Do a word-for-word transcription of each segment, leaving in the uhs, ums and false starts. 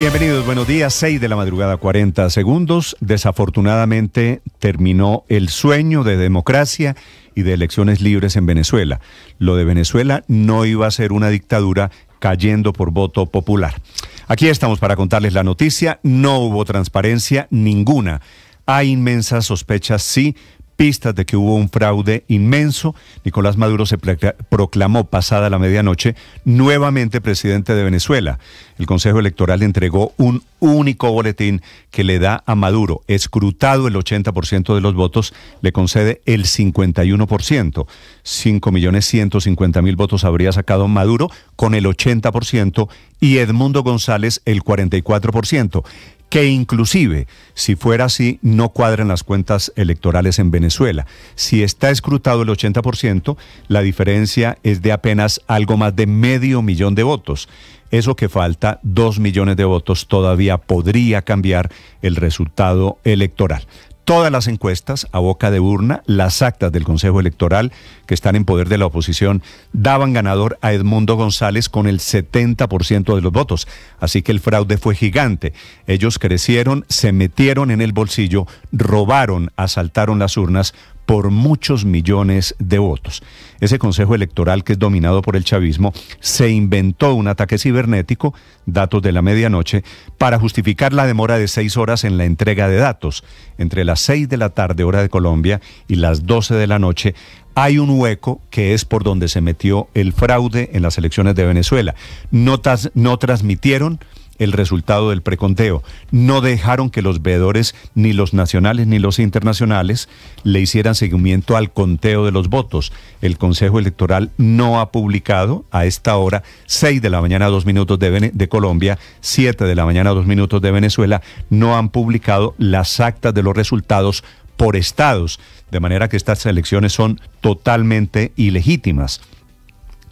Bienvenidos, buenos días, seis de la madrugada, cuarenta segundos. Desafortunadamente terminó el sueño de democracia y de elecciones libres en Venezuela. Lo de Venezuela no iba a ser una dictadura cayendo por voto popular. Aquí estamos para contarles la noticia. No hubo transparencia ninguna. Hay inmensas sospechas, sí, pistas de que hubo un fraude inmenso. Nicolás Maduro se proclamó pasada la medianoche nuevamente presidente de Venezuela. El Consejo Electoral entregó un único boletín que le da a Maduro, escrutado el ochenta por ciento de los votos, le concede el cincuenta y uno por ciento. cinco millones ciento cincuenta mil votos habría sacado Maduro con el ochenta por ciento y Edmundo González el cuarenta y cuatro por ciento. Que inclusive, si fuera así, no cuadran las cuentas electorales en Venezuela. Si está escrutado el ochenta por ciento, la diferencia es de apenas algo más de medio millón de votos. Eso que falta, dos millones de votos, todavía podría cambiar el resultado electoral. Todas las encuestas a boca de urna, las actas del Consejo Electoral que están en poder de la oposición, daban ganador a Edmundo González con el setenta por ciento de los votos. Así que el fraude fue gigante. Ellos crecieron, se metieron en el bolsillo, robaron, asaltaron las urnas por muchos millones de votos. Ese Consejo Electoral, que es dominado por el chavismo, se inventó un ataque cibernético, datos de la medianoche, para justificar la demora de seis horas en la entrega de datos. Entre las seis de la tarde, hora de Colombia, y las doce de la noche, hay un hueco que es por donde se metió el fraude en las elecciones de Venezuela. No, tas, no transmitieron el resultado del preconteo. No dejaron que los veedores, ni los nacionales ni los internacionales, le hicieran seguimiento al conteo de los votos. El Consejo Electoral no ha publicado a esta hora, seis de la mañana, dos minutos de, de Colombia, siete de la mañana, dos minutos de Venezuela, no han publicado las actas de los resultados por estados, de manera que estas elecciones son totalmente ilegítimas.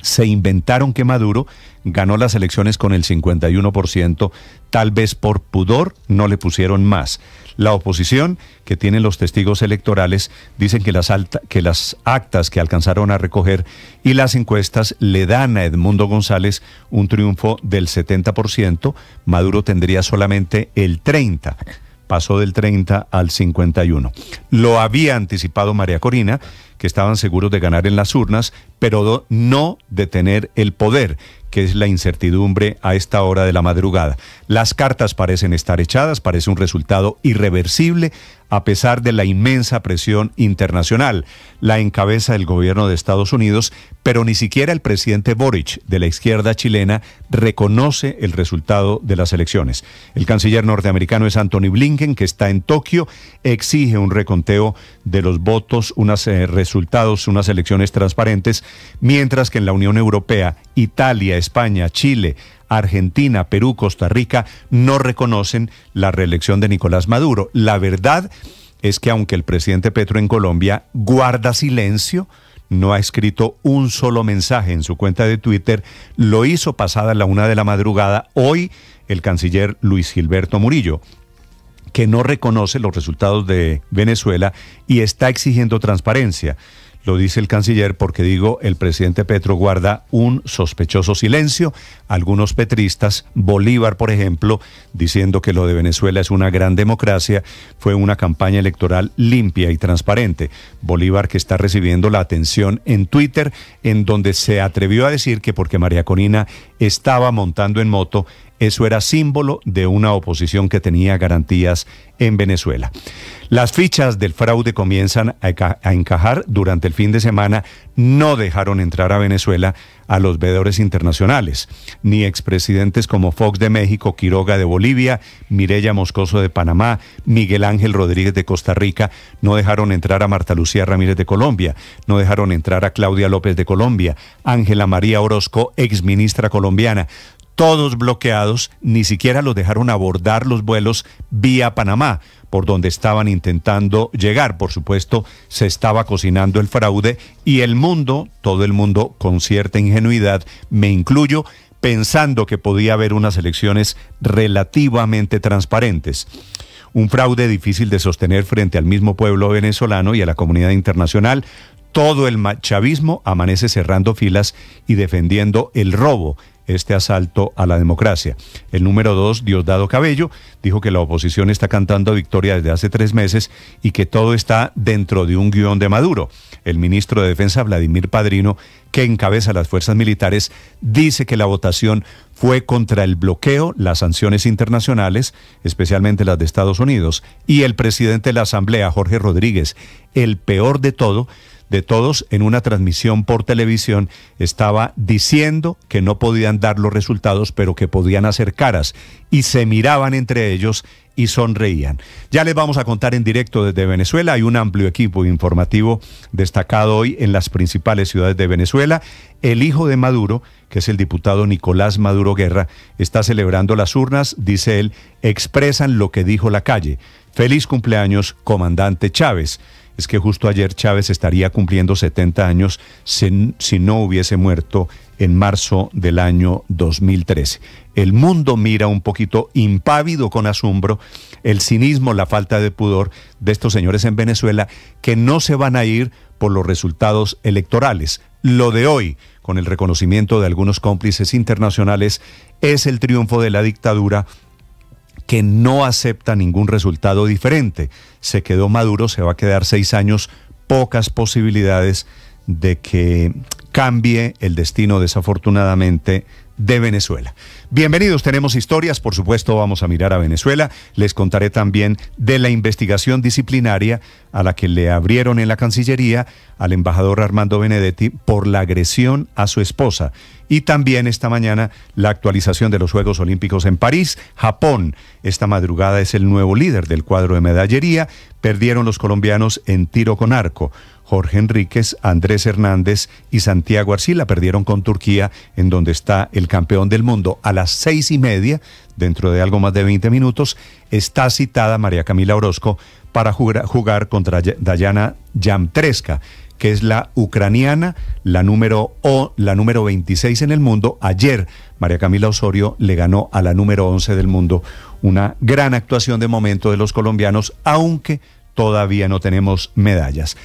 Se inventaron que Maduro ganó las elecciones con el cincuenta y uno por ciento, tal vez por pudor no le pusieron más. La oposición, que tienen los testigos electorales, dicen que las, alta, que las actas que alcanzaron a recoger y las encuestas le dan a Edmundo González un triunfo del setenta por ciento, Maduro tendría solamente el treinta por ciento. Pasó del treinta al cincuenta y uno. Lo había anticipado María Corina, que estaban seguros de ganar en las urnas, pero no de tener el poder, que es la incertidumbre a esta hora de la madrugada. Las cartas parecen estar echadas, parece un resultado irreversible, a pesar de la inmensa presión internacional. La encabeza el gobierno de Estados Unidos, pero ni siquiera el presidente Boric, de la izquierda chilena, reconoce el resultado de las elecciones. El canciller norteamericano es Anthony Blinken, que está en Tokio, exige un reconteo de los votos, unos eh, resultados, unas elecciones transparentes, mientras que en la Unión Europea, Italia, España, Chile, Argentina, Perú, Costa Rica no reconocen la reelección de Nicolás Maduro. La verdad es que aunque el presidente Petro en Colombia guarda silencio, no ha escrito un solo mensaje en su cuenta de Twitter, lo hizo pasada la una de la madrugada hoy el canciller Luis Gilberto Murillo, que no reconoce los resultados de Venezuela y está exigiendo transparencia. Lo dice el canciller porque, digo, el presidente Petro guarda un sospechoso silencio. Algunos petristas, Bolívar, por ejemplo, diciendo que lo de Venezuela es una gran democracia, fue una campaña electoral limpia y transparente. Bolívar, que está recibiendo la atención en Twitter, en donde se atrevió a decir que porque María Corina estaba montando en moto, eso era símbolo de una oposición que tenía garantías en Venezuela. Las fichas del fraude comienzan a encajar durante el fin de semana. No dejaron entrar a Venezuela a los veedores internacionales, ni expresidentes como Fox de México, Quiroga de Bolivia, Mireya Moscoso de Panamá, Miguel Ángel Rodríguez de Costa Rica, no dejaron entrar a Marta Lucía Ramírez de Colombia, no dejaron entrar a Claudia López de Colombia, Ángela María Orozco, exministra colombiana. Todos bloqueados, ni siquiera los dejaron abordar los vuelos vía Panamá, por donde estaban intentando llegar. Por supuesto, se estaba cocinando el fraude y el mundo, todo el mundo con cierta ingenuidad, me incluyo, pensando que podía haber unas elecciones relativamente transparentes. Un fraude difícil de sostener frente al mismo pueblo venezolano y a la comunidad internacional. Todo el chavismo amanece cerrando filas y defendiendo el robo, este asalto a la democracia. El número dos, Diosdado Cabello, dijo que la oposición está cantando victoria desde hace tres meses y que todo está dentro de un guión de Maduro. El ministro de Defensa, Vladimir Padrino, que encabeza las fuerzas militares, dice que la votación fue contra el bloqueo, las sanciones internacionales, especialmente las de Estados Unidos, y el presidente de la Asamblea, Jorge Rodríguez, el peor de todo, de todos, en una transmisión por televisión estaba diciendo que no podían dar los resultados, pero que podían hacer caras, y se miraban entre ellos y sonreían. Ya les vamos a contar en directo desde Venezuela. Hay un amplio equipo informativo destacado hoy en las principales ciudades de Venezuela. El hijo de Maduro, que es el diputado Nicolás Maduro Guerra, está celebrando las urnas. Dice él, expresan lo que dijo la calle. Feliz cumpleaños, comandante Chávez. Es que justo ayer Chávez estaría cumpliendo setenta años si, si no hubiese muerto en marzo del año dos mil trece. El mundo mira un poquito impávido, con asombro, el cinismo, la falta de pudor de estos señores en Venezuela, que no se van a ir por los resultados electorales. Lo de hoy, con el reconocimiento de algunos cómplices internacionales, es el triunfo de la dictadura, que no acepta ningún resultado diferente. Se quedó Maduro, se va a quedar seis años, pocas posibilidades de que cambie el destino, desafortunadamente, de Venezuela. Bienvenidos, tenemos historias, por supuesto vamos a mirar a Venezuela. Les contaré también de la investigación disciplinaria a la que le abrieron en la Cancillería al embajador Armando Benedetti por la agresión a su esposa. Y también esta mañana la actualización de los Juegos Olímpicos en París. Japón, esta madrugada, es el nuevo líder del cuadro de medallería. Perdieron los colombianos en tiro con arco. Jorge Enríquez, Andrés Hernández y Santiago Arcila perdieron con Turquía, en donde está el campeón del mundo. A las seis y media, dentro de algo más de veinte minutos, está citada María Camila Orozco para jugar contra Dayana Yamtreska, que es la ucraniana, la número, o, la número veintiséis en el mundo. Ayer María Camila Osorio le ganó a la número once del mundo. Una gran actuación de momento de los colombianos, aunque todavía no tenemos medallas.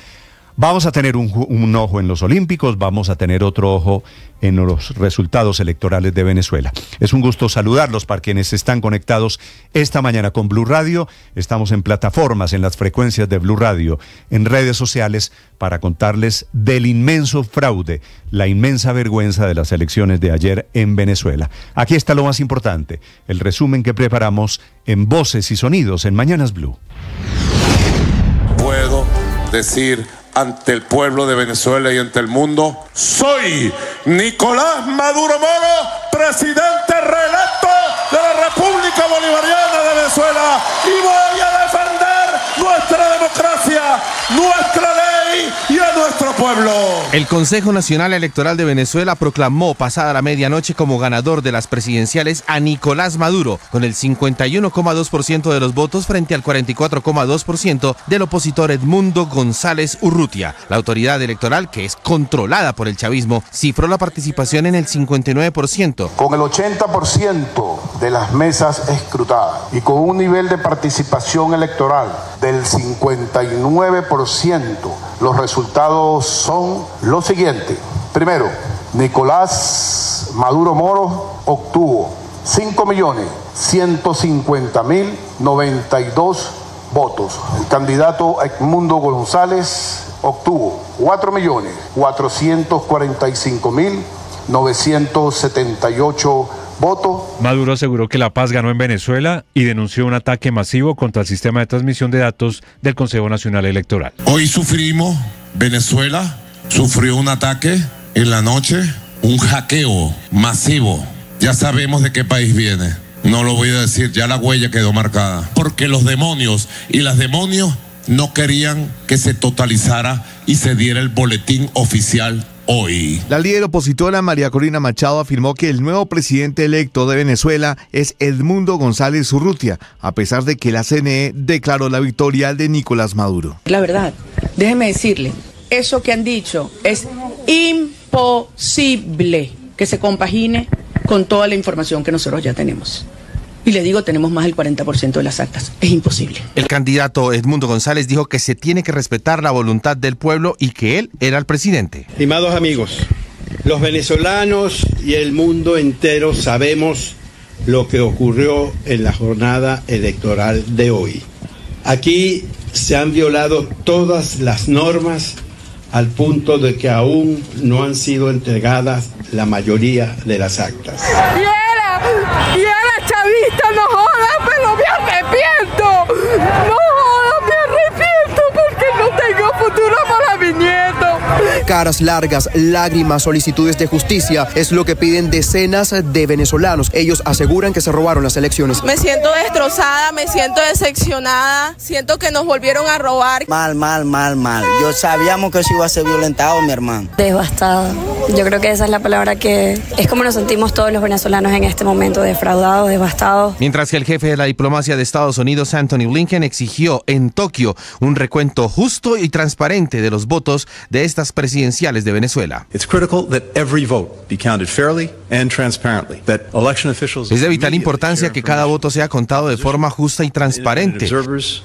Vamos a tener un, un ojo en los Olímpicos, vamos a tener otro ojo en los resultados electorales de Venezuela. Es un gusto saludarlos para quienes están conectados esta mañana con Blu Radio. Estamos en plataformas, en las frecuencias de Blu Radio, en redes sociales, para contarles del inmenso fraude, la inmensa vergüenza de las elecciones de ayer en Venezuela. Aquí está lo más importante, el resumen que preparamos en Voces y Sonidos en Mañanas Blu. Puedo decir ante el pueblo de Venezuela y ante el mundo: soy Nicolás Maduro Moro, presidente reelecto de la República Bolivariana de Venezuela, y voy a defender nuestra democracia, nuestra ley y a nuestro pueblo. El Consejo Nacional Electoral de Venezuela proclamó pasada la medianoche como ganador de las presidenciales a Nicolás Maduro, con el cincuenta y uno coma dos por ciento de los votos frente al cuarenta y cuatro coma dos por ciento del opositor Edmundo González Urrutia. La autoridad electoral, que es controlada por el chavismo, cifró la participación en el cincuenta y nueve por ciento. Con el ochenta por ciento de las mesas escrutadas y con un nivel de participación electoral del cincuenta y nueve por ciento, los resultados son los siguientes. Primero, Nicolás Maduro Moro obtuvo cinco millones ciento cincuenta mil noventa y dos votos. El candidato Edmundo González obtuvo cuatro millones cuatrocientos cuarenta y cinco mil novecientos setenta y ocho votos. Maduro aseguró que la paz ganó en Venezuela y denunció un ataque masivo contra el sistema de transmisión de datos del Consejo Nacional Electoral. Hoy sufrimos, Venezuela sufrió un ataque en la noche, un hackeo masivo. Ya sabemos de qué país viene, no lo voy a decir, ya la huella quedó marcada. Porque los demonios y las demonios no querían que se totalizara y se diera el boletín oficial. Hoy. La líder opositora María Corina Machado afirmó que el nuevo presidente electo de Venezuela es Edmundo González Urrutia, a pesar de que la C N E declaró la victoria de Nicolás Maduro. La verdad, déjeme decirle, eso que han dicho es imposible que se compagine con toda la información que nosotros ya tenemos. Y le digo, tenemos más del cuarenta por ciento de las actas. Es imposible. El candidato Edmundo González dijo que se tiene que respetar la voluntad del pueblo y que él era el presidente. Estimados amigos, Los venezolanos y el mundo entero sabemos lo que ocurrió en la jornada electoral de hoy. Aquí se han violado todas las normas al punto de que aún no han sido entregadas la mayoría de las actas. Y era, y era chavista, no jodas, pero me arrepiento. No jodas, me arrepiento porque no tengo futuro para mi nieto. Caras largas, lágrimas, solicitudes de justicia es lo que piden decenas de venezolanos. Ellos aseguran que se robaron las elecciones. Me siento destrozada, me siento decepcionada, siento que nos volvieron a robar. Mal, mal, mal, mal. Yo sabíamos que eso iba a ser violentado, mi hermano. Devastada. Yo creo que esa es la palabra que es como nos sentimos todos los venezolanos en este momento, defraudados, devastados. Mientras que el jefe de la diplomacia de Estados Unidos, Anthony Blinken, exigió en Tokio un recuento justo y transparente de los votos de estas presidencias de Venezuela. Es de vital importancia que cada voto sea contado de forma justa y transparente.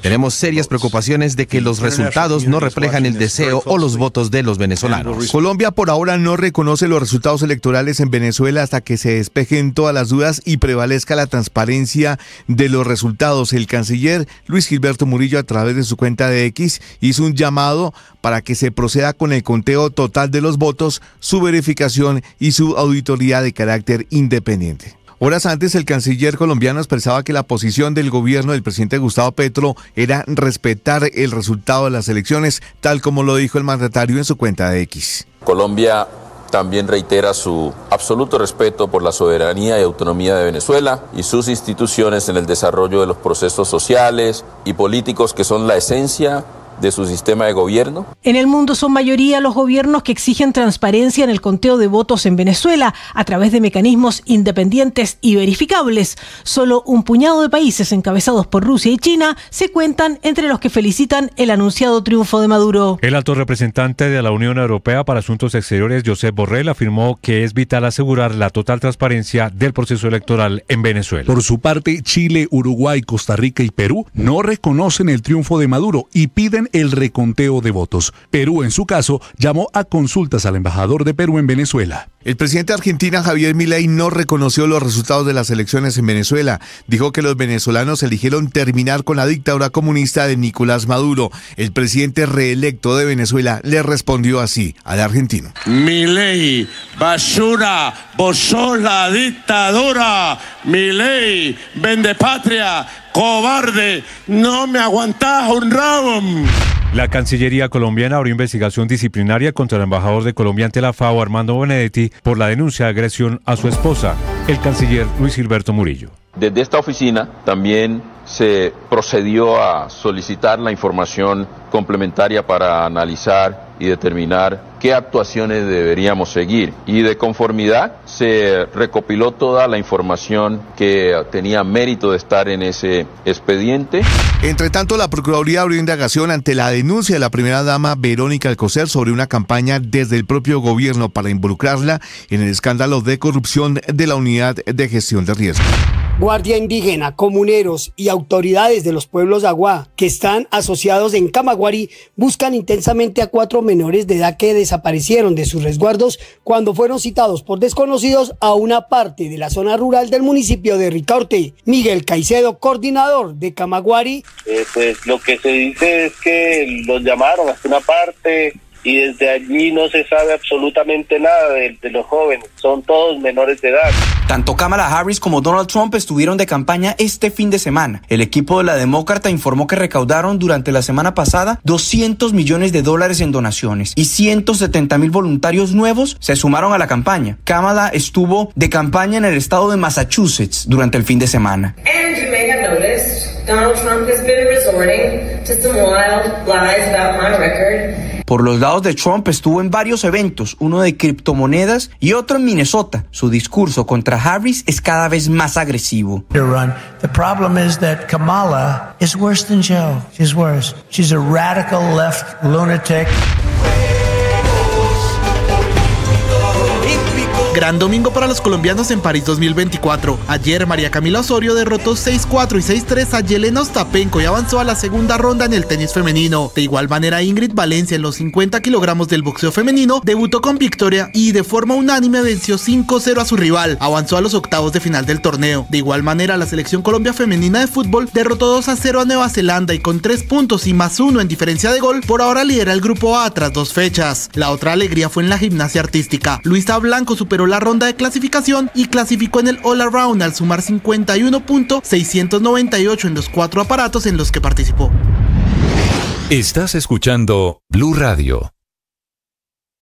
Tenemos serias preocupaciones de que los resultados no reflejan el deseo o los votos de los venezolanos. Colombia por ahora no reconoce los resultados electorales en Venezuela hasta que se despejen todas las dudas y prevalezca la transparencia de los resultados. El canciller Luis Gilberto Murillo, a través de su cuenta de X, hizo un llamado para que se proceda con el conteo total de los votos, su verificación y su auditoría de carácter independiente. Horas antes, el canciller colombiano expresaba que la posición del gobierno del presidente Gustavo Petro era respetar el resultado de las elecciones, tal como lo dijo el mandatario en su cuenta de X. Colombia también reitera su absoluto respeto por la soberanía y autonomía de Venezuela y sus instituciones en el desarrollo de los procesos sociales y políticos que son la esencia de su sistema de gobierno. En el mundo son mayoría los gobiernos que exigen transparencia en el conteo de votos en Venezuela a través de mecanismos independientes y verificables. Solo un puñado de países encabezados por Rusia y China se cuentan entre los que felicitan el anunciado triunfo de Maduro. El alto representante de la Unión Europea para Asuntos Exteriores, Josep Borrell, afirmó que es vital asegurar la total transparencia del proceso electoral en Venezuela. Por su parte, Chile, Uruguay, Costa Rica y Perú no reconocen el triunfo de Maduro y piden el reconteo de votos. Perú, en su caso, llamó a consultas al embajador de Perú en Venezuela. El presidente de Argentina, Javier Milei, no reconoció los resultados de las elecciones en Venezuela. Dijo que los venezolanos eligieron terminar con la dictadura comunista de Nicolás Maduro. El presidente reelecto de Venezuela le respondió así al argentino. Milei, basura, vos sos la dictadura. Milei, vende patria, cobarde, no me aguantás un rabo. La Cancillería colombiana abrió investigación disciplinaria contra el embajador de Colombia ante la FAO, Armando Benedetti, por la denuncia de agresión a su esposa, el canciller Luis Gilberto Murillo. Desde esta oficina también se procedió a solicitar la información complementaria para analizar y determinar qué actuaciones deberíamos seguir. Y de conformidad se recopiló toda la información que tenía mérito de estar en ese expediente. Entre tanto, la Procuraduría abrió indagación ante la denuncia de la primera dama Verónica Alcocer sobre una campaña desde el propio gobierno para involucrarla en el escándalo de corrupción de la Unidad de Gestión de Riesgos. Guardia indígena, comuneros y autoridades de los pueblos Aguá, que están asociados en Camaguari, buscan intensamente a cuatro menores de edad que desaparecieron de sus resguardos cuando fueron citados por desconocidos a una parte de la zona rural del municipio de Ricaurte. Miguel Caicedo, coordinador de Camaguari. Eh, pues lo que se dice es que los llamaron hasta una parte y desde allí no se sabe absolutamente nada de, de los jóvenes, son todos menores de edad. Tanto Kamala Harris como Donald Trump estuvieron de campaña este fin de semana. El equipo de la demócrata informó que recaudaron durante la semana pasada doscientos millones de dólares en donaciones y ciento setenta mil voluntarios nuevos se sumaron a la campaña. Kamala estuvo de campaña en el estado de Massachusetts durante el fin de semana. And you may have noticed, Donald Trump has been resorting to some wild lies about my record. Por los lados de Trump estuvo en varios eventos, uno de criptomonedas y otro en Minnesota. Su discurso contra Harris es cada vez más agresivo. The problem is that Kamala is worse than Joe. She's worse. She's a radical left lunatic. Gran domingo para los colombianos en París dos mil veinticuatro. Ayer María Camila Osorio derrotó seis cuatro y seis tres a Yelena Ostapenko y avanzó a la segunda ronda en el tenis femenino. De igual manera, Ingrid Valencia en los cincuenta kilogramos del boxeo femenino debutó con victoria y de forma unánime venció cinco cero a su rival. Avanzó a los octavos de final del torneo. De igual manera, la selección Colombia femenina de fútbol derrotó dos a cero a Nueva Zelanda y con tres puntos y más uno en diferencia de gol, por ahora lidera el grupo A tras dos fechas. La otra alegría fue en la gimnasia artística. Luisa Blanco superó la ronda de clasificación y clasificó en el All Around al sumar cincuenta y uno punto seiscientos noventa y ocho en los cuatro aparatos en los que participó. Estás escuchando Blu Radio.